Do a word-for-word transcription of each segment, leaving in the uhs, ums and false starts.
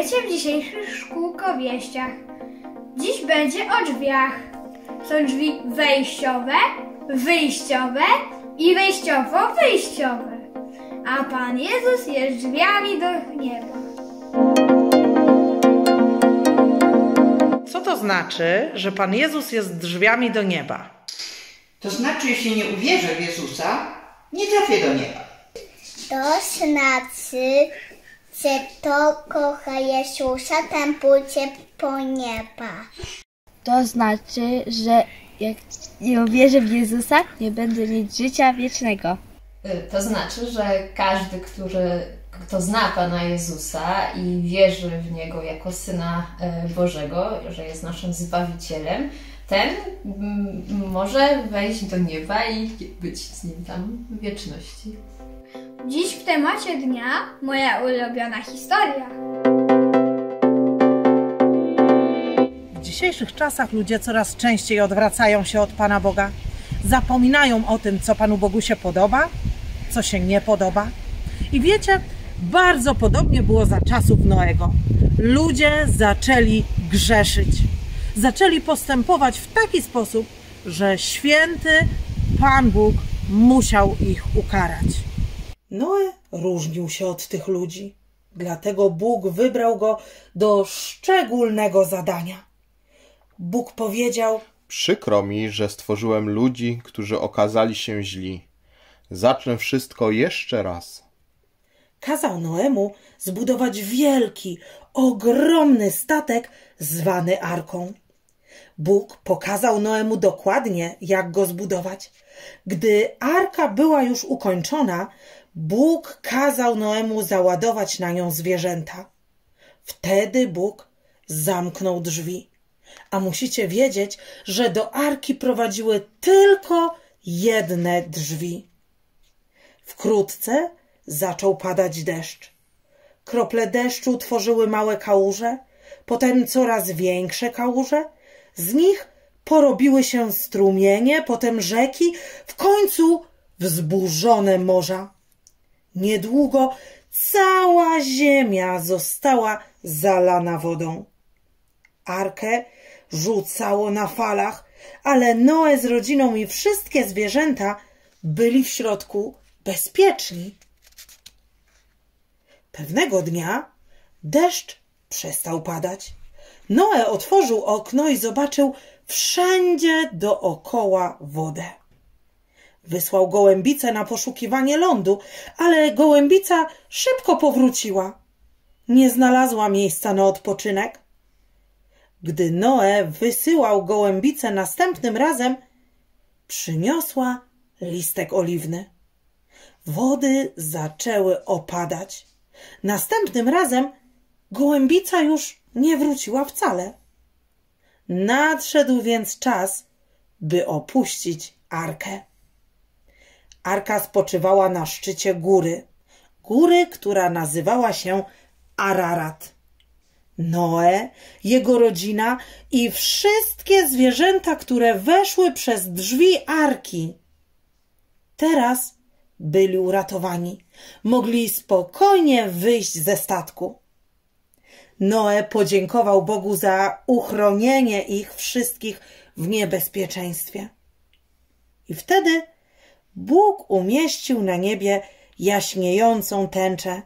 Witajcie w dzisiejszych Szkółkowieściach. Dziś będzie o drzwiach. Są drzwi wejściowe, wyjściowe i wejściowo-wyjściowe. A Pan Jezus jest drzwiami do nieba. Co to znaczy, że Pan Jezus jest drzwiami do nieba? To znaczy, jeśli nie uwierzę w Jezusa, nie trafię do nieba. To znaczy, że kto kocha Jezusa, tam pójdzie po nieba. To znaczy, że jak nie uwierzę w Jezusa, nie będę mieć życia wiecznego. To znaczy, że każdy, który, kto zna Pana Jezusa i wierzy w Niego jako Syna Bożego, że jest naszym Zbawicielem, ten może wejść do nieba i być z Nim tam w wieczności. Dziś w temacie dnia moja ulubiona historia. W dzisiejszych czasach ludzie coraz częściej odwracają się od Pana Boga. Zapominają o tym, co Panu Bogu się podoba, co się nie podoba. I wiecie, bardzo podobnie było za czasów Noego. Ludzie zaczęli grzeszyć. Zaczęli postępować w taki sposób, że święty Pan Bóg musiał ich ukarać. Noe różnił się od tych ludzi, dlatego Bóg wybrał go do szczególnego zadania. Bóg powiedział: przykro mi, że stworzyłem ludzi, którzy okazali się źli. Zacznę wszystko jeszcze raz. Kazał Noemu zbudować wielki, ogromny statek zwany Arką. Bóg pokazał Noemu dokładnie, jak go zbudować. Gdy Arka była już ukończona, Bóg kazał Noemu załadować na nią zwierzęta. Wtedy Bóg zamknął drzwi. A musicie wiedzieć, że do Arki prowadziły tylko jedne drzwi. Wkrótce zaczął padać deszcz. Krople deszczu tworzyły małe kałuże, potem coraz większe kałuże. Z nich porobiły się strumienie, potem rzeki, w końcu wzburzone morza. Niedługo cała ziemia została zalana wodą. Arkę rzucało na falach, ale Noe z rodziną i wszystkie zwierzęta byli w środku bezpieczni. Pewnego dnia deszcz przestał padać. Noe otworzył okno i zobaczył wszędzie dookoła wodę. Wysłał gołębicę na poszukiwanie lądu, ale gołębica szybko powróciła. Nie znalazła miejsca na odpoczynek. Gdy Noe wysyłał gołębicę następnym razem, przyniosła listek oliwny. Wody zaczęły opadać. Następnym razem gołębica już nie wróciła wcale. Nadszedł więc czas, by opuścić Arkę. Arka spoczywała na szczycie góry, góry, która nazywała się Ararat. Noe, jego rodzina i wszystkie zwierzęta, które weszły przez drzwi Arki, teraz byli uratowani. Mogli spokojnie wyjść ze statku. Noe podziękował Bogu za uchronienie ich wszystkich w niebezpieczeństwie. I wtedy Bóg umieścił na niebie jaśniejącą tęczę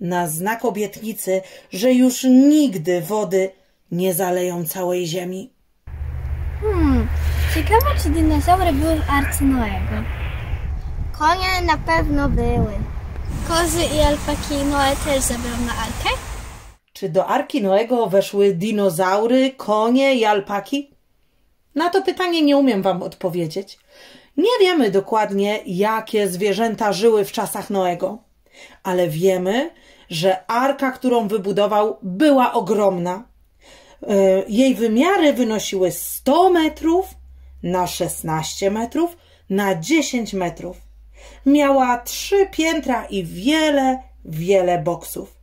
na znak obietnicy, że już nigdy wody nie zaleją całej ziemi. Hmm, ciekawe, czy dinozaury były w Arce Noego. Konie na pewno były. Kozy i alpaki Noe też zabrał na Arkę? Czy do Arki Noego weszły dinozaury, konie i alpaki? Na to pytanie nie umiem wam odpowiedzieć. Nie wiemy dokładnie, jakie zwierzęta żyły w czasach Noego, ale wiemy, że arka, którą wybudował, była ogromna. Jej wymiary wynosiły sto metrów na szesnaście metrów na dziesięć metrów. Miała trzy piętra i wiele, wiele boksów.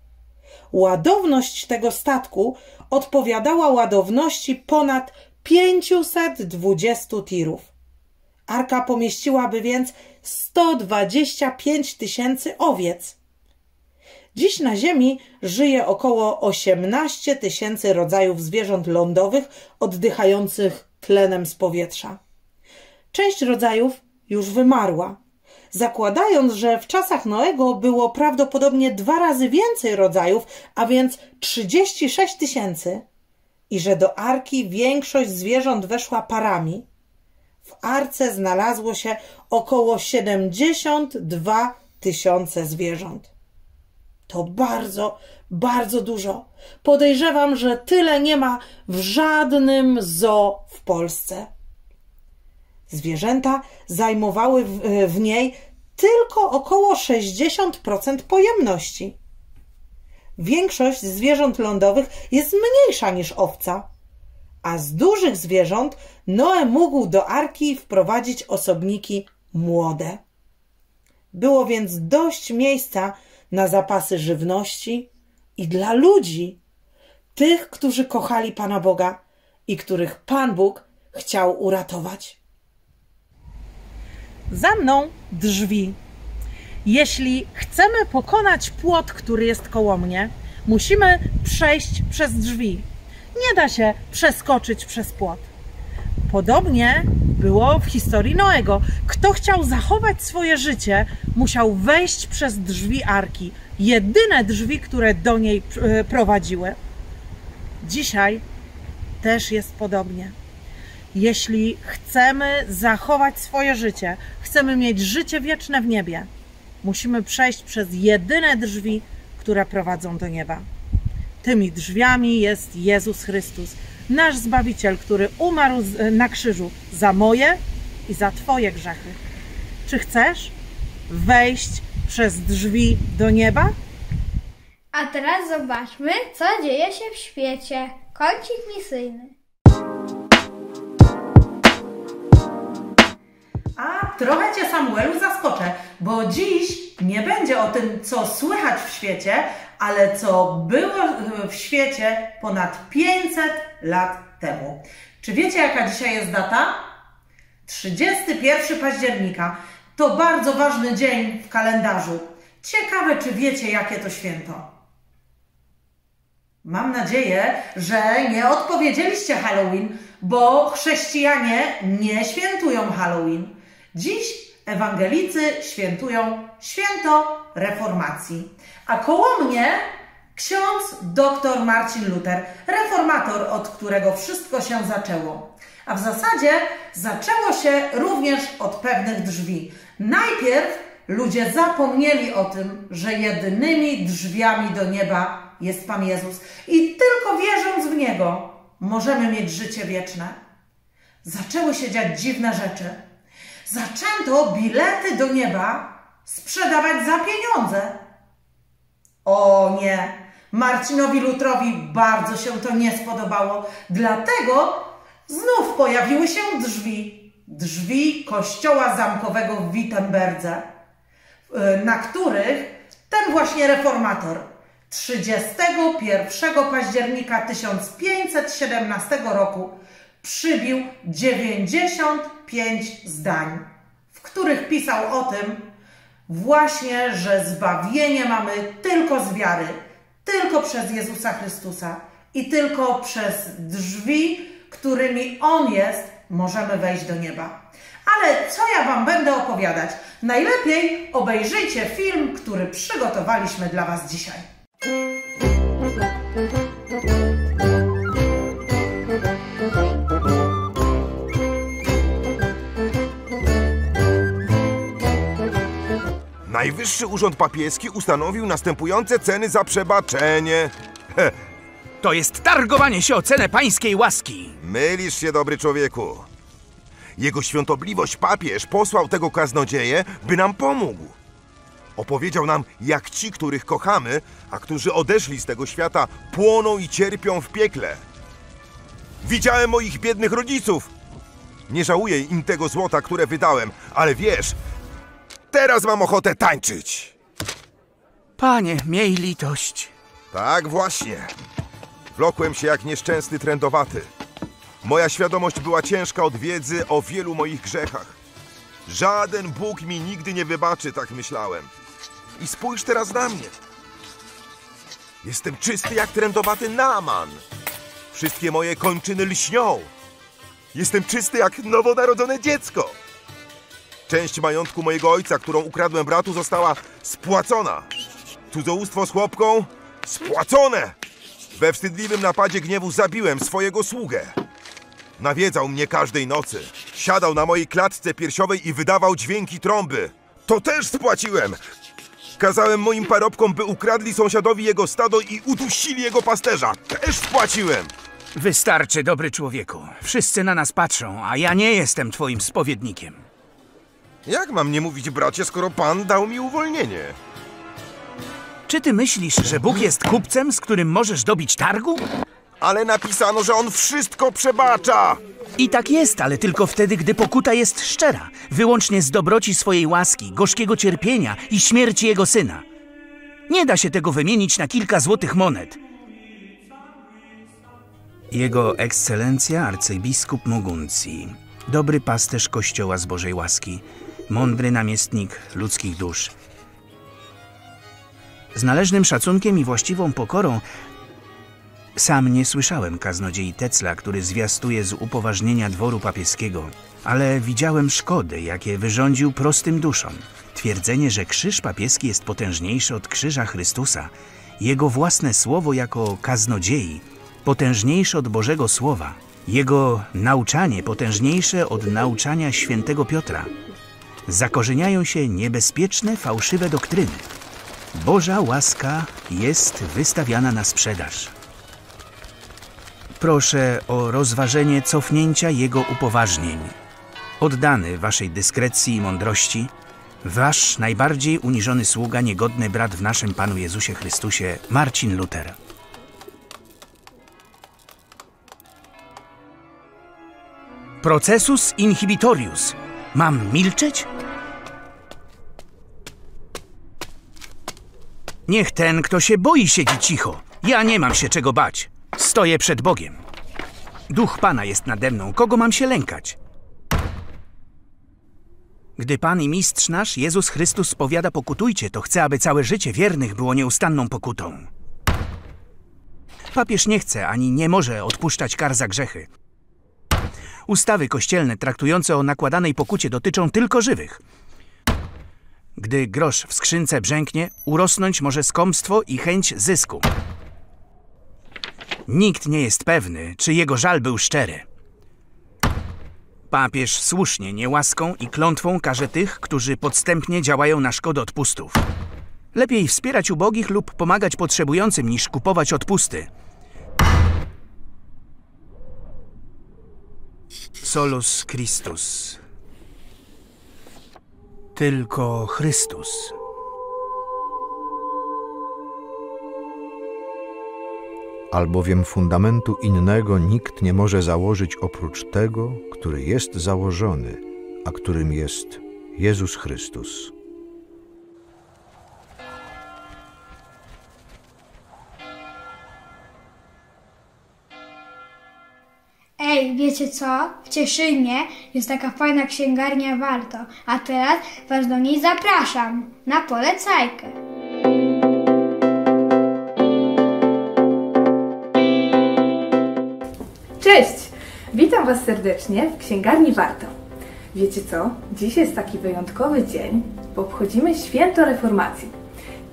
Ładowność tego statku odpowiadała ładowności ponad pięćset dwadzieścia tirów. Arka pomieściłaby więc sto dwadzieścia pięć tysięcy owiec. Dziś na Ziemi żyje około osiemnaście tysięcy rodzajów zwierząt lądowych oddychających tlenem z powietrza. Część rodzajów już wymarła. Zakładając, że w czasach Noego było prawdopodobnie dwa razy więcej rodzajów, a więc trzydzieści sześć tysięcy, i że do arki większość zwierząt weszła parami, w arce znalazło się około siedemdziesiąt dwa tysiące zwierząt. To bardzo, bardzo dużo. Podejrzewam, że tyle nie ma w żadnym zoo w Polsce. Zwierzęta zajmowały w, w niej tylko około sześćdziesiąt procent pojemności. Większość zwierząt lądowych jest mniejsza niż owca, a z dużych zwierząt Noe mógł do arki wprowadzić osobniki młode. Było więc dość miejsca na zapasy żywności i dla ludzi, tych, którzy kochali Pana Boga i których Pan Bóg chciał uratować. Za mną drzwi. Jeśli chcemy pokonać płot, który jest koło mnie, musimy przejść przez drzwi. Nie da się przeskoczyć przez płot. Podobnie było w historii Noego. Kto chciał zachować swoje życie, musiał wejść przez drzwi arki. Jedyne drzwi, które do niej prowadziły. Dzisiaj też jest podobnie. Jeśli chcemy zachować swoje życie, chcemy mieć życie wieczne w niebie, musimy przejść przez jedyne drzwi, które prowadzą do nieba. Tymi drzwiami jest Jezus Chrystus, nasz Zbawiciel, który umarł na krzyżu za moje i za Twoje grzechy. Czy chcesz wejść przez drzwi do nieba? A teraz zobaczmy, co dzieje się w świecie. Kącik misyjny. A trochę Cię, Samuelu, zaskoczę, bo dziś nie będzie o tym, co słychać w świecie, ale co było w świecie ponad pięćset lat temu. Czy wiecie, jaka dzisiaj jest data? trzydziestego pierwszego października. To bardzo ważny dzień w kalendarzu. Ciekawe, czy wiecie, jakie to święto? Mam nadzieję, że nie odpowiedzieliście Halloween, bo chrześcijanie nie świętują Halloween. Dziś ewangelicy świętują święto reformacji. A koło mnie ksiądz dr Marcin Luter, reformator, od którego wszystko się zaczęło. A w zasadzie zaczęło się również od pewnych drzwi. Najpierw ludzie zapomnieli o tym, że jedynymi drzwiami do nieba jest Pan Jezus i tylko wierząc w Niego możemy mieć życie wieczne. Zaczęły się dziać dziwne rzeczy. Zaczęto bilety do nieba sprzedawać za pieniądze. O nie, Marcinowi Lutrowi bardzo się to nie spodobało, dlatego znów pojawiły się drzwi. Drzwi kościoła zamkowego w Wittemberdze, na których ten właśnie reformator trzydziestego pierwszego października tysiąc pięćset siedemnastego roku przybił dziewięćdziesiąt pięć zdań, w których pisał o tym właśnie, że zbawienie mamy tylko z wiary, tylko przez Jezusa Chrystusa i tylko przez drzwi, którymi On jest, możemy wejść do nieba. Ale co ja Wam będę opowiadać? Najlepiej obejrzyjcie film, który przygotowaliśmy dla Was dzisiaj. Najwyższy Urząd Papieski ustanowił następujące ceny za przebaczenie. Heh. To jest targowanie się o cenę pańskiej łaski. Mylisz się, dobry człowieku. Jego świątobliwość papież posłał tego kaznodzieję, by nam pomógł. Opowiedział nam, jak ci, których kochamy, a którzy odeszli z tego świata, płoną i cierpią w piekle. Widziałem moich biednych rodziców. Nie żałuję im tego złota, które wydałem, ale wiesz, teraz mam ochotę tańczyć. Panie, miej litość. Tak właśnie. Wlokłem się jak nieszczęsny trędowaty. Moja świadomość była ciężka od wiedzy o wielu moich grzechach. Żaden Bóg mi nigdy nie wybaczy, tak myślałem. I spójrz teraz na mnie. Jestem czysty jak trędowaty Naaman. Wszystkie moje kończyny lśnią. Jestem czysty jak nowonarodzone dziecko. Część majątku mojego ojca, którą ukradłem bratu, została spłacona. Cudzołóstwo z chłopką spłacone. We wstydliwym napadzie gniewu zabiłem swojego sługę. Nawiedzał mnie każdej nocy. Siadał na mojej klatce piersiowej i wydawał dźwięki trąby. To też spłaciłem. Kazałem moim parobkom, by ukradli sąsiadowi jego stado i udusili jego pasterza. Też spłaciłem. Wystarczy, dobry człowieku. Wszyscy na nas patrzą, a ja nie jestem twoim spowiednikiem. Jak mam nie mówić, bracie, skoro pan dał mi uwolnienie? Czy ty myślisz, że Bóg jest kupcem, z którym możesz dobić targu? Ale napisano, że on wszystko przebacza! I tak jest, ale tylko wtedy, gdy pokuta jest szczera. Wyłącznie z dobroci swojej łaski, gorzkiego cierpienia i śmierci jego syna. Nie da się tego wymienić na kilka złotych monet. Jego ekscelencja arcybiskup Mugunzi, dobry pasterz Kościoła z Bożej Łaski, mądry namiestnik ludzkich dusz. Z należnym szacunkiem i właściwą pokorą sam nie słyszałem kaznodziei Tetzla, który zwiastuje z upoważnienia dworu papieskiego, ale widziałem szkody, jakie wyrządził prostym duszom. Twierdzenie, że krzyż papieski jest potężniejszy od krzyża Chrystusa, jego własne słowo jako kaznodziei, potężniejsze od Bożego Słowa, jego nauczanie potężniejsze od nauczania świętego Piotra. Zakorzeniają się niebezpieczne, fałszywe doktryny. Boża łaska jest wystawiana na sprzedaż. Proszę o rozważenie cofnięcia jego upoważnień. Oddany waszej dyskrecji i mądrości, wasz najbardziej uniżony sługa, niegodny brat w naszym Panu Jezusie Chrystusie, Marcin Luter. Procesus inhibitorius. Mam milczeć? Niech ten, kto się boi, siedzi cicho. Ja nie mam się czego bać. Stoję przed Bogiem. Duch Pana jest nade mną. Kogo mam się lękać? Gdy Pan i Mistrz nasz, Jezus Chrystus, powiada: pokutujcie, to chce, aby całe życie wiernych było nieustanną pokutą. Papież nie chce ani nie może odpuszczać kar za grzechy. Ustawy kościelne traktujące o nakładanej pokucie dotyczą tylko żywych. Gdy grosz w skrzynce brzęknie, urosnąć może skąpstwo i chęć zysku. Nikt nie jest pewny, czy jego żal był szczery. Papież słusznie niełaską i klątwą karze tych, którzy podstępnie działają na szkodę odpustów. Lepiej wspierać ubogich lub pomagać potrzebującym, niż kupować odpusty. Solus Christus. Tylko Chrystus. Albowiem fundamentu innego nikt nie może założyć oprócz tego, który jest założony, a którym jest Jezus Chrystus. Ej, wiecie co? W Cieszynie jest taka fajna księgarnia Warto, a teraz was do niej zapraszam na polecajkę. Cześć! Witam was serdecznie w księgarni Warto. Wiecie co? Dziś jest taki wyjątkowy dzień, bo obchodzimy święto reformacji.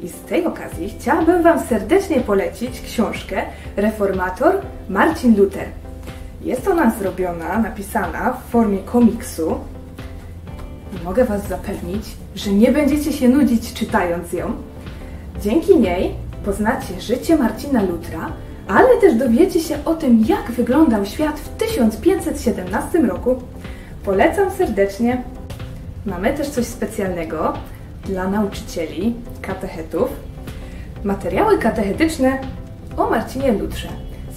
I z tej okazji chciałabym wam serdecznie polecić książkę Reformator Marcin Luter. Jest ona zrobiona, napisana w formie komiksu. I mogę was zapewnić, że nie będziecie się nudzić czytając ją. Dzięki niej poznacie życie Marcina Lutra, ale też dowiecie się o tym, jak wyglądał świat w tysiąc pięćset siedemnastym roku. Polecam serdecznie. Mamy też coś specjalnego dla nauczycieli, katechetów. Materiały katechetyczne o Marcinie Lutrze.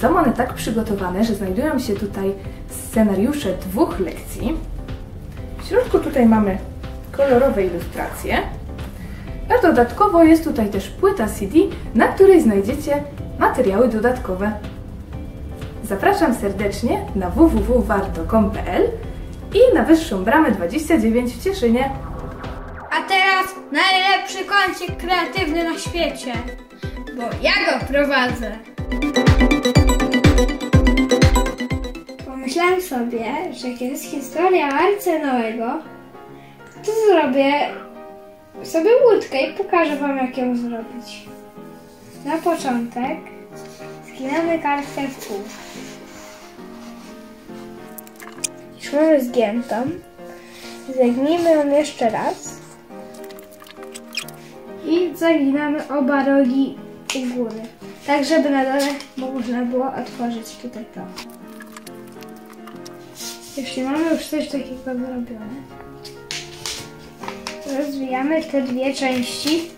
Są one tak przygotowane, że znajdują się tutaj scenariusze dwóch lekcji. W środku tutaj mamy kolorowe ilustracje. A dodatkowo jest tutaj też płyta C D, na której znajdziecie materiały dodatkowe. Zapraszam serdecznie na www kropka warto kropka com kropka pl i na Wyższą Bramę dwadzieścia dziewięć w Cieszynie. A teraz prowadzić najlepszy kącik kreatywny na świecie, bo ja go prowadzę. Pomyślałam sobie, że kiedy jest historia Marcinowego, to zrobię sobie łódkę i pokażę wam, jak ją zrobić. Na początek zginamy kartkę w pół. Już mamy zgiętą. Zagnijmy ją jeszcze raz. I zaginamy oba rogi u góry. Tak, żeby na dole można było otworzyć tutaj to. Jeśli mamy już coś takiego zrobione, rozwijamy te dwie części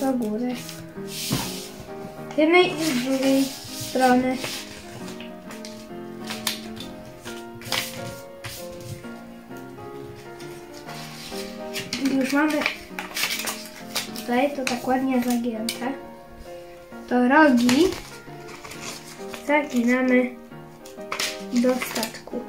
do góry. Z jednej i z drugiej strony. Już mamy tutaj to tak ładnie zagięte. To rogi zaginamy do statku.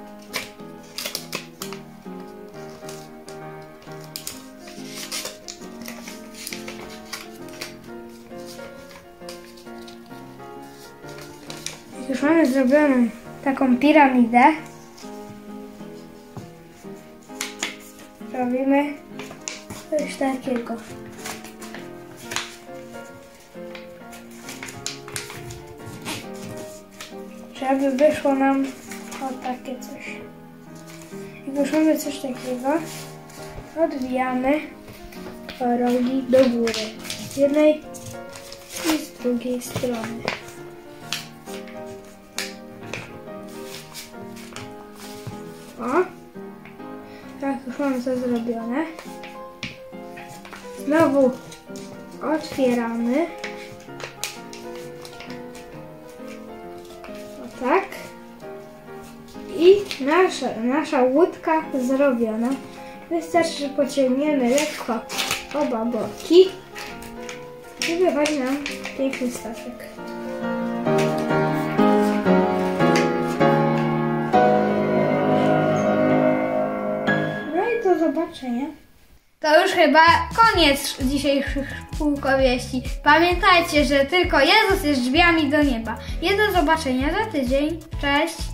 Już mamy zrobioną taką piramidę. Robimy coś takiego. Żeby wyszło nam o takie coś. Jak już mamy coś takiego, odwijamy rogi do góry. Z jednej i z drugiej strony. O! Tak, już mamy to zrobione. Znowu otwieramy. O tak. I nasza, nasza łódka zrobiona. Wystarczy, że pociągniemy lekko oba boki i wychodzi nam piękny statek. No i do zobaczenia. To już chyba koniec dzisiejszych szkółkowieści. Pamiętajcie, że tylko Jezus jest drzwiami do nieba. I do zobaczenia za tydzień. Cześć!